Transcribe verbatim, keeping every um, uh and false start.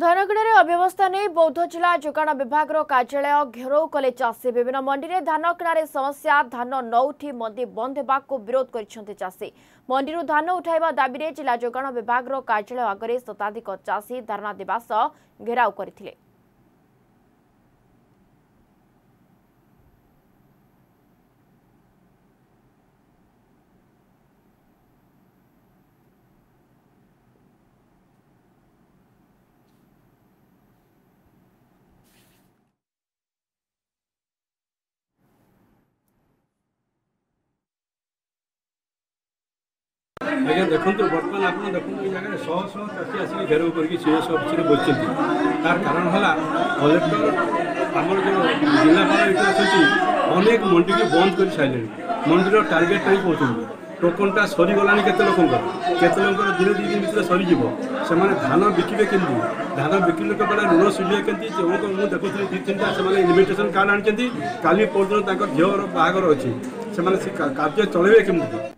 धानगढ़ अव्यवस्था नहीं बौद्ध जिला जोगाण विभाग कार्यालय घेराव कले चाषी। विभिन्न मंडी में धान किणारे समस्या, धान नौठी मंडी बंद होगा को विरोध करछन्ते चाषी। मंडी धान उठाइबा दाबी रे जिला जोगाण विभाग कार्यालय आगे शताधिक चाषी धारणा देवा सह घेराव करथिले। आज्ञा देखूँ बर्तमान आप जगह शह शह चाषी आसिक घेराव करके सीएस अफिस बच्चे तार कारण है कलेक्टर आम जो जिलापाल ये अच्छी अनेक मंडी की बंद कर सारे मंडी टार्गेट टाइम पहुँचेंगे। टोकनटा सरीगला केत लोक केत दिन दुई दिन भर सरीज से धान बिके कमी धान बिक्री बेले ऋण सुझे कमी मुझे देखु दी तीन से इनविटेशन कार्ड आनी काली पर्यटन झीवर बाहर अच्छी से कार्य चलैबे केमती।